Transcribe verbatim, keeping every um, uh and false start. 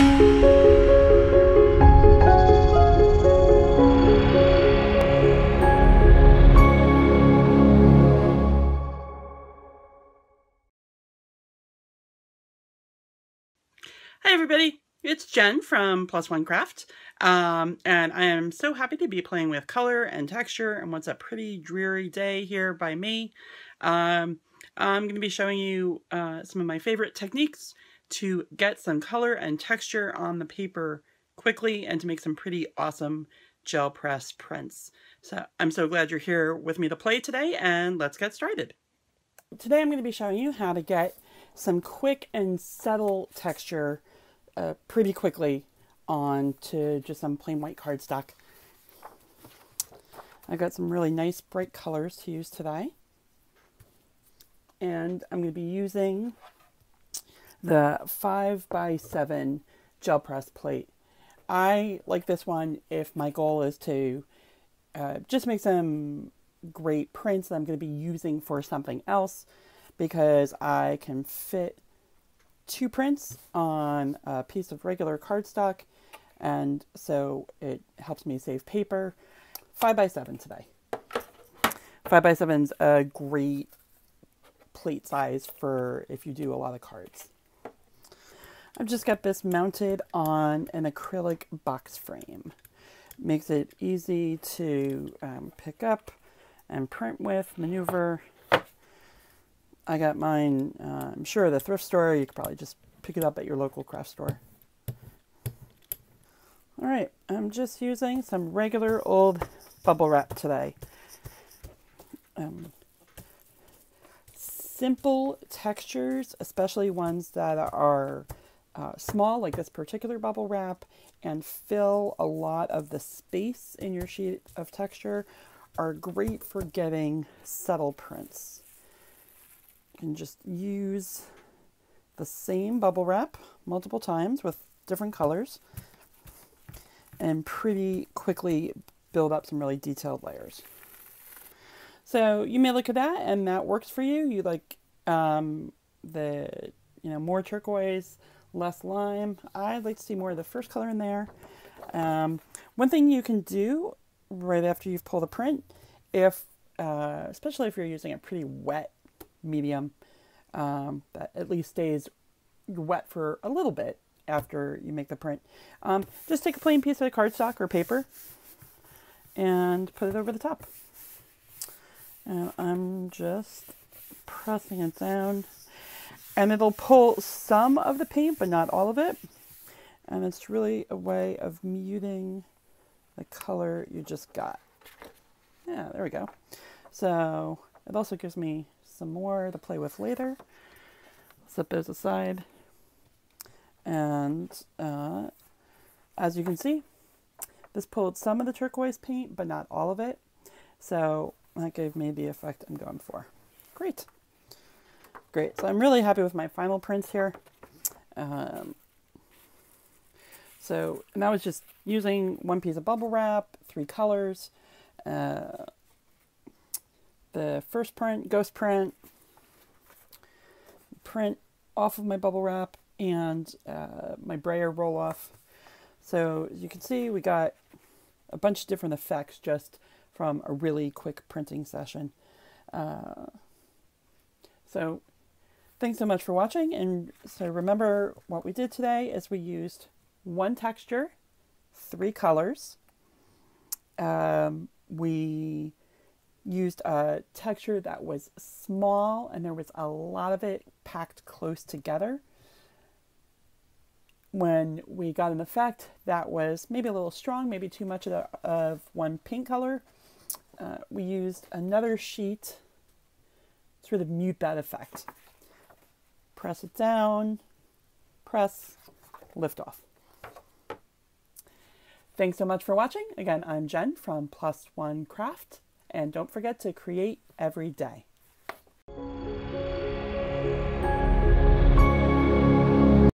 Hi everybody, it's Jen from Plus One Craft, um, and I am so happy to be playing with color and texture and what's a pretty dreary day here by me. Um, I'm going to be showing you uh, some of my favorite techniques to get some color and texture on the paper quickly and to make some pretty awesome gel press prints. So I'm so glad you're here with me to play today, and let's get started. Today I'm going to be showing you how to get some quick and subtle texture Uh, pretty quickly on to just some plain white cardstock. I got some really nice bright colors to use today, and I'm going to be using the five by seven gel press plate. I like this one if my goal is to uh, just make some great prints that I'm going to be using for something else, because I can fit two prints on a piece of regular cardstock, and so it helps me save paper. Five by seven today. Five by seven is a great plate size for if you do a lot of cards. I've just got this mounted on an acrylic box frame. Makes it easy to um, pick up and print with, maneuver. I got mine, uh, I'm sure, at the thrift store. You could probably just pick it up at your local craft store. All right, I'm just using some regular old bubble wrap today. Um, simple textures, especially ones that are uh, small, like this particular bubble wrap, and fill a lot of the space in your sheet of texture, are great for getting subtle prints. Can just use the same bubble wrap multiple times with different colors and pretty quickly build up some really detailed layers. So you may look at that and that works for you. You like um, the, you know, more turquoise, less lime. I'd like to see more of the first color in there. Um, one thing you can do right after you've pulled a print, if uh, especially if you're using a pretty wet medium um, that at least stays wet for a little bit after you make the print. Um, just take a plain piece of cardstock or paper and put it over the top. And I'm just pressing it down, and it'll pull some of the paint but not all of it. And it's really a way of muting the color you just got. Yeah, there we go. So it also gives me some more to play with later. Set those aside, and uh, as you can see, this pulled some of the turquoise paint but not all of it, so that gave me the effect I'm going for. Great, great. So I'm really happy with my final prints here. Um, so, and that was just using one piece of bubble wrap, three colors. Uh, The first print, ghost print, print off of my bubble wrap, and uh, my Brayer roll off. So as you can see, we got a bunch of different effects just from a really quick printing session. Uh, so thanks so much for watching. And so remember, what we did today is we used one texture, three colors. Um, we used a texture that was small and there was a lot of it packed close together. When we got an effect that was maybe a little strong, maybe too much of, the, of one pink color, uh, we used another sheet to sort of mute that effect. Press it down, press, lift off. Thanks so much for watching. Again, I'm Jen from Plus One Craft. And don't forget to create every day.